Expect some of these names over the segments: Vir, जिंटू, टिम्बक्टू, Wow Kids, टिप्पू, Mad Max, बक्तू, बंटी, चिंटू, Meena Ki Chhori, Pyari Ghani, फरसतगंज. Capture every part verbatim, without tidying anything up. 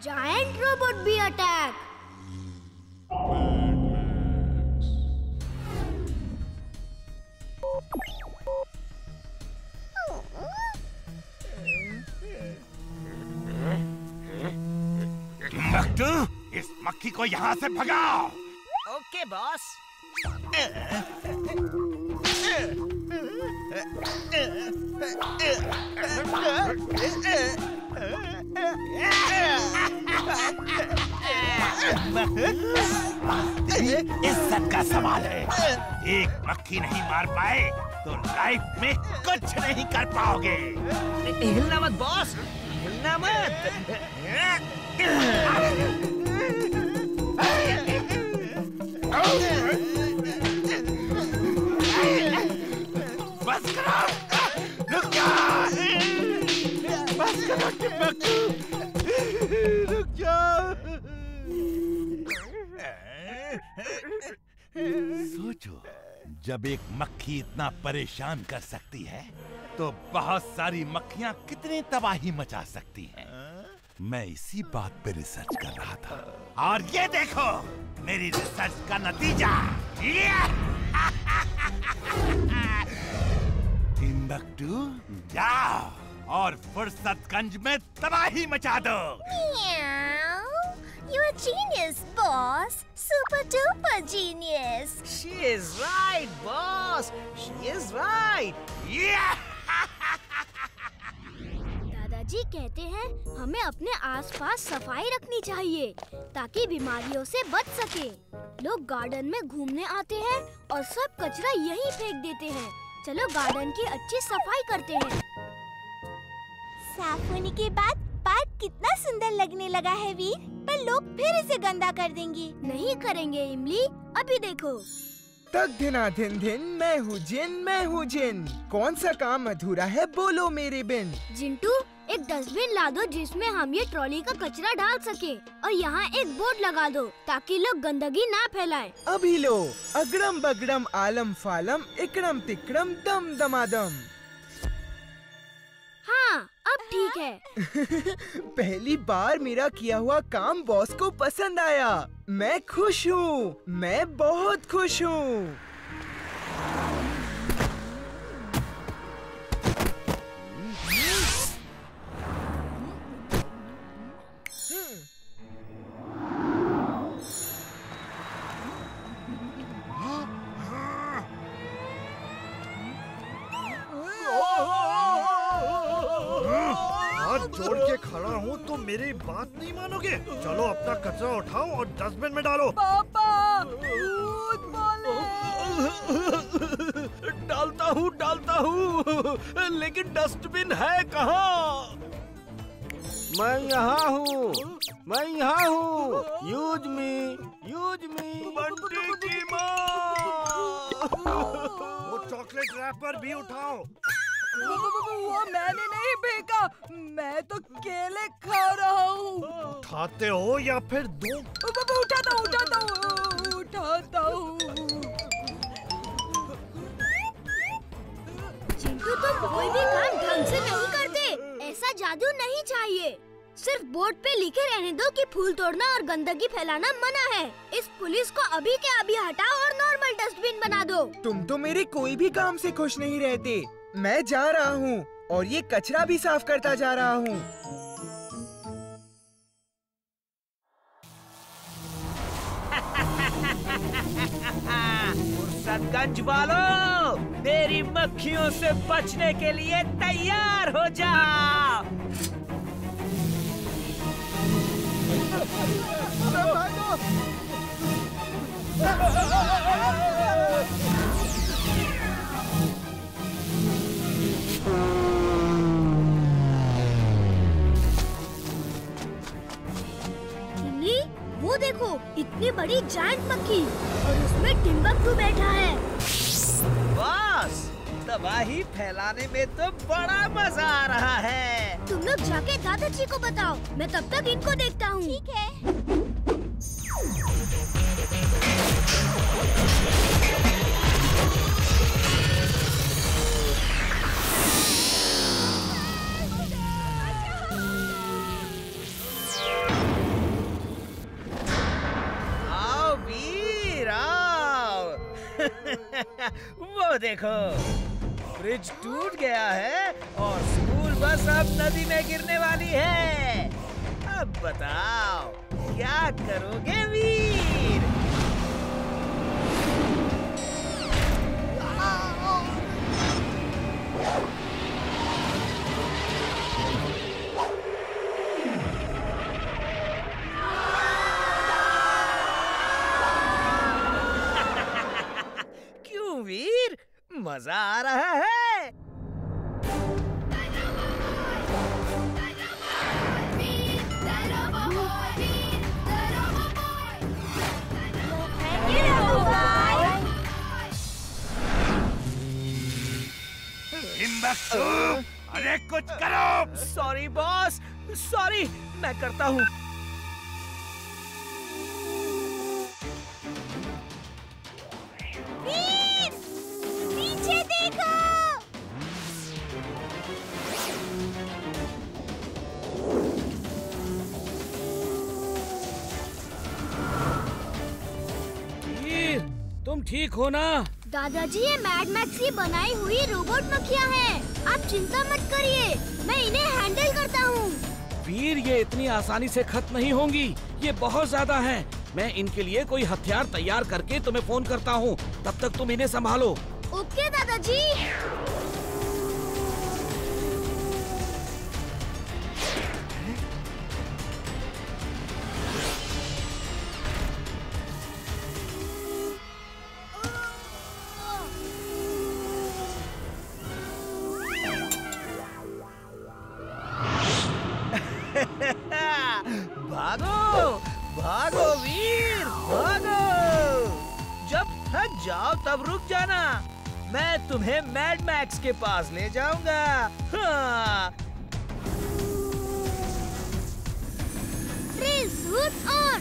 Giant robot bee attack. Mad Max. बक्तू, इस मक्खी को यहाँ से भगाओ। Okay boss. इज्जत का सवाल है, एक मक्खी नहीं मार पाए तो लाइफ में कुछ नहीं कर पाओगे। हिलना मत बॉस, हिलना मत। बस करो, रुक जाओ, बस करो टिप्पू, रुक जाओ। सोचो, जब एक मक्खी इतना परेशान कर सकती है तो बहुत सारी मक्खियाँ कितनी तबाही मचा सकती हैं। मैं इसी बात पे रिसर्च कर रहा था और ये देखो मेरी रिसर्च का नतीजा। बक्तू, जाओ और फरसतगंज में तबाही मचा दो। You are genius, boss. Super duper genius. She is right, boss. She is right. Yeah. दादाजी कहते हैं हमें अपने आसपास सफाई रखनी चाहिए ताकि बीमारियों से बच सके। लोग गार्डन में घूमने आते हैं और सब कचरा यहीं फेंक देते हैं। चलो गार्डन की अच्छी सफाई करते हैं। साफ होने के बाद पार्क कितना सुंदर लगने लगा है वीर, पर लोग फिर इसे गंदा कर देंगे। नहीं करेंगे इमली, अभी देखो। तक धिना धिन धिन मैं हूँ जिन, मैं हूँ जिन, कौन सा काम अधूरा है बोलो मेरे बिन। जिंटू, एक डस्टबिन ला दो जिसमें हम ये ट्रॉली का कचरा डाल सके और यहाँ एक बोर्ड लगा दो ताकि लोग गंदगी ना फैलाएं। अभी लो, अगड़म बगड़म आलम फालम इकड़म तिकड़म दम दमादम। हाँ, अब ठीक है। पहली बार मेरा किया हुआ काम बॉस को पसंद आया। मैं खुश हूँ, मैं बहुत खुश हूँ। जोड़ के खड़ा हूँ तो मेरी बात नहीं मानोगे। चलो अपना कचरा उठाओ और डस्टबिन में डालो। पापा, दूध बोले। डालता हूँ डालता हूँ, लेकिन डस्टबिन है कहाँ? मैं यहाँ हूँ, मैं यहाँ हूँ। Use me, use me. बंटी की माँ, वो चॉकलेट रैपर भी उठाओ। वो, वो, वो मैंने नहीं फेंका, मैं तो केले खा रहा हूँ। उठाते हो या फिर दो? उठाता हूँ उठाता हूँ उठाता हूँ। चिंटू, तुम कोई भी काम ढंग से नहीं करते। ऐसा जादू नहीं चाहिए। सिर्फ बोर्ड पे लिखे रहने दो कि फूल तोड़ना और गंदगी फैलाना मना है। इस पुलिस को अभी के अभी हटाओ और नॉर्मल डस्टबिन बना दो। तुम तो मेरे कोई भी काम से खुश नहीं रहते। मैं जा रहा हूँ और ये कचरा भी साफ करता जा रहा हूँ। फरसतगंज वालों, मेरी मक्खियों से बचने के लिए तैयार हो जाओ। इमली, वो देखो इतनी बड़ी जायंट मक्खी और उसमें टिम्बक्टू बैठा है। बस, तबाही फैलाने में तो बड़ा मजा आ रहा है। तुम लोग जाके दादाजी को बताओ, मैं तब तक इनको देखता हूँ। ठीक है। वो देखो ब्रिज टूट गया है और स्कूल बस अब नदी में गिरने वाली है। अब बताओ क्या करोगे वीर? क्यों वीर, मजा आ रहा है? बक्सू, अरे कुछ करो। सॉरी बॉस, सॉरी, मैं करता हूँ। वीर, पीछे देखो। वीर, तुम ठीक हो ना? दादाजी, ये मैड मैक्स की बनाई हुई रोबोट मक्खियाँ हैं। आप चिंता मत करिए, मैं इन्हें हैंडल करता हूँ। वीर, ये इतनी आसानी से खत्म नहीं होंगी, ये बहुत ज्यादा हैं। मैं इनके लिए कोई हथियार तैयार करके तुम्हें फोन करता हूँ, तब तक तुम इन्हें संभालो। ओके दादाजी। तुम्हें मैड मैक्स के पास ले जाऊंगा। हाँ। Drill suit on.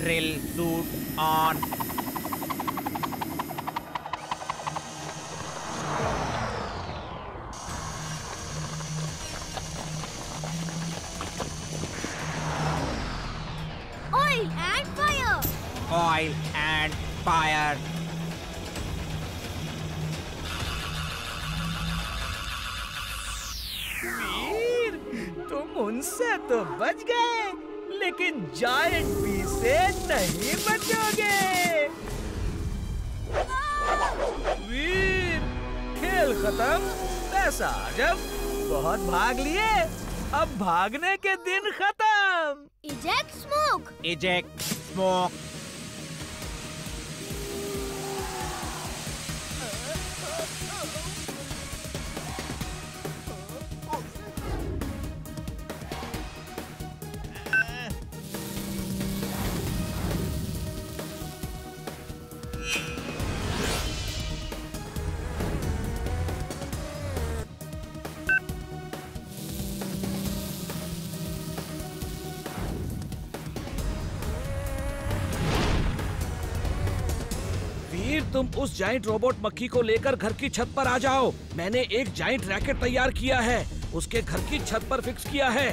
Drill suit on. Oil and fire. Oil and fire. उनसे तो बच गए, लेकिन जायंट बी से नहीं बचोगे। वीर, खेल खत्म, पैसा जब बहुत भाग लिए, अब भागने के दिन खत्म। Eject smoke. Eject smoke. तुम उस जाइंट रोबोट मक्खी को लेकर घर की छत पर आ जाओ। मैंने एक जाइंट रैकेट तैयार किया है, उसके घर की छत पर फिक्स किया है।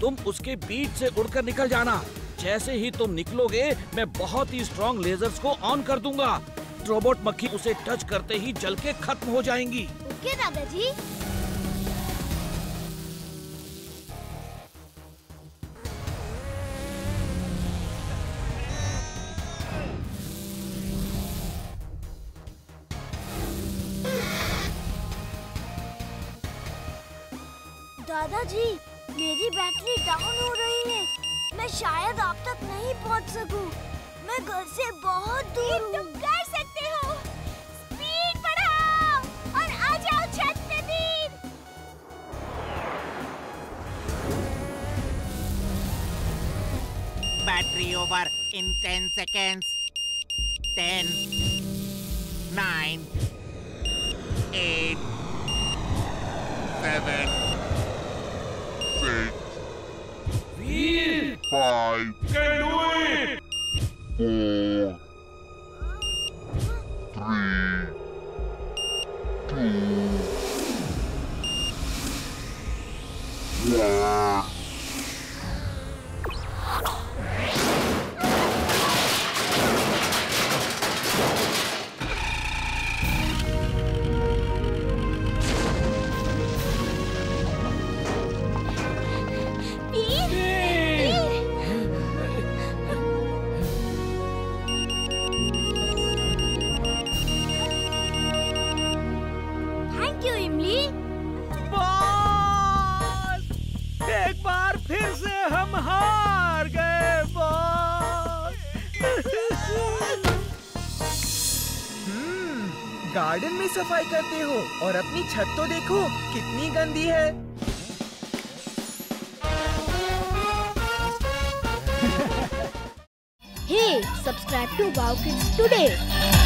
तुम उसके बीच से उड़कर निकल जाना। जैसे ही तुम निकलोगे, मैं बहुत ही स्ट्रॉन्ग लेजर्स को ऑन कर दूंगा। रोबोट मक्खी उसे टच करते ही जल के खत्म हो जाएंगी। ओके दादाजी। दादाजी, मेरी बैटरी डाउन हो रही है, मैं शायद आप तक नहीं पहुंच सकूं। मैं घर से बहुत दूर हूं। तुम कर सकते हो, स्पीड बढ़ाओ और आ जाओ छत पे Veer. Battery over in ten seconds. Ten, nine, eight, seven, Veer, five, can do it. Four, three, two, one. Garden में सफाई करते हो और अपनी छत तो देखो कितनी गंदी है। Hey, subscribe to Wow Kids today.